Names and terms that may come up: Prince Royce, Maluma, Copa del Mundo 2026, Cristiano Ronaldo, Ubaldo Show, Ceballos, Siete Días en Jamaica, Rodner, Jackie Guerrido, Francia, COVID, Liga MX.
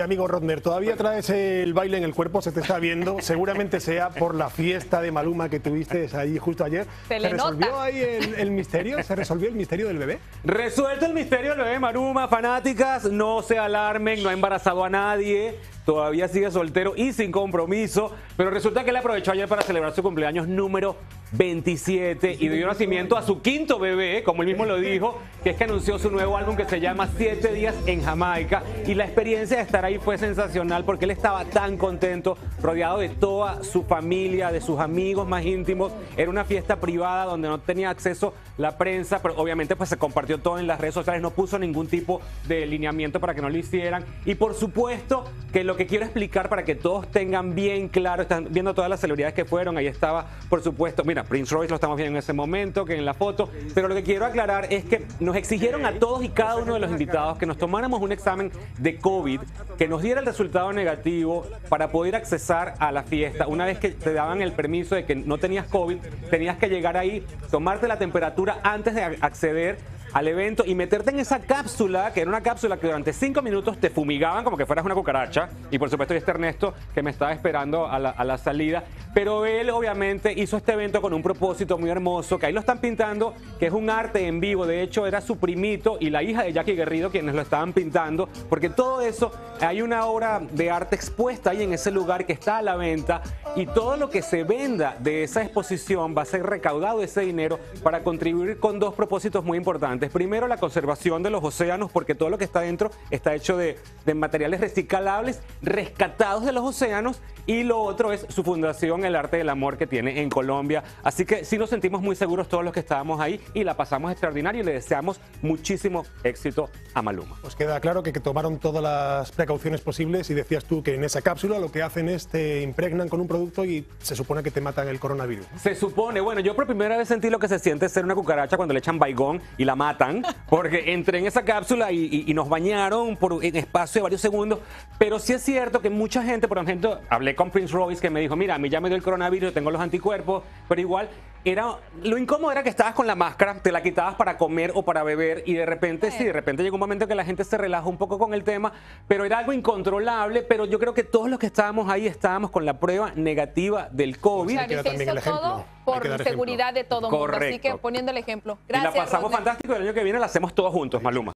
Amigo Rodner, todavía traes el baile en el cuerpo, se te está viendo, seguramente sea por la fiesta de Maluma que tuviste ahí justo ayer. ¿Se resolvió ahí el misterio? ¿Se resolvió el misterio del bebé? Resuelto el misterio del bebé Maluma, fanáticas, no se alarmen, no ha embarazado a nadie, todavía sigue soltero y sin compromiso, pero resulta que él aprovechó ayer para celebrar su cumpleaños número 27 y dio nacimiento a su quinto bebé, como él mismo lo dijo, que es que anunció su nuevo álbum que se llama 7 días en Jamaica, y la experiencia de estar ahí fue sensacional porque él estaba tan contento, rodeado de toda su familia, de sus amigos más íntimos. Era una fiesta privada donde no tenía acceso la prensa, pero obviamente pues se compartió todo en las redes sociales, no puso ningún tipo de lineamiento para que no lo hicieran. Y por supuesto que lo que quiero explicar para que todos tengan bien claro, están viendo todas las celebridades que fueron, ahí estaba por supuesto, mira, Prince Royce lo estamos viendo en ese momento, que en la foto, pero lo que quiero aclarar es que nos exigieron a todos y cada uno de los invitados que nos tomáramos un examen de COVID, que nos diera el resultado negativo para poder accesar a la fiesta. Una vez que te daban el permiso de que no tenías COVID, tenías que llegar ahí, tomarte la temperatura antes de acceder al evento y meterte en esa cápsula, que era una cápsula que durante 5 minutos te fumigaban como que fueras una cucaracha. Y por supuesto, este Ernesto que me estaba esperando a la salida. Pero él obviamente hizo este evento con un propósito muy hermoso, que ahí lo están pintando, que es un arte en vivo. De hecho, era su primito y la hija de Jackie Guerrido quienes lo estaban pintando, porque todo eso, hay una obra de arte expuesta ahí en ese lugar que está a la venta, y todo lo que se venda de esa exposición va a ser recaudado, ese dinero, para contribuir con dos propósitos muy importantes. Primero, la conservación de los océanos, porque todo lo que está dentro está hecho de materiales reciclables rescatados de los océanos, y lo otro es su fundación, el Arte del Amor, que tiene en Colombia. Así que sí nos sentimos muy seguros todos los que estábamos ahí y la pasamos extraordinario, y le deseamos muchísimo éxito a Maluma. Pues queda claro que tomaron todas las precauciones posibles, y decías tú que en esa cápsula lo que hacen es te impregnan con un producto y se supone que te matan el coronavirus. Se supone. Bueno, yo por primera vez sentí lo que se siente ser una cucaracha cuando le echan baigón y la matan, porque entré en esa cápsula y nos bañaron por en espacio de varios segundos. Pero sí es cierto que mucha gente, por ejemplo, hablé con Prince Royce, que me dijo, mira, a mí ya me dio el coronavirus, tengo los anticuerpos, pero igual era, lo incómodo era que estabas con la máscara, te la quitabas para comer o para beber, y de repente sí, de repente llegó un momento que la gente se relajó un poco con el tema, pero era algo incontrolable. Pero yo creo que todos los que estábamos ahí estábamos con la prueba negativa del COVID. O sea, que se hizo todo por seguridad de todo el mundo, así que poniendo el ejemplo. Gracias, y la pasamos fantástico. El año que viene la hacemos todos juntos, Maluma.